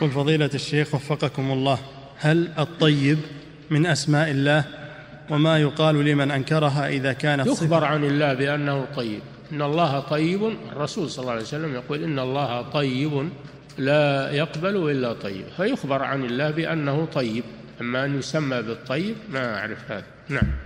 قل فضيلة الشيخ وفقكم الله، هل الطيب من أسماء الله؟ وما يقال لمن أنكرها إذا كانت صفة؟ يخبر عن الله بأنه طيب، إن الله طيب، الرسول صلى الله عليه وسلم يقول إن الله طيب لا يقبل إلا طيب، فيخبر عن الله بأنه طيب، أما أن يسمى بالطيب ما أعرف هذا. نعم.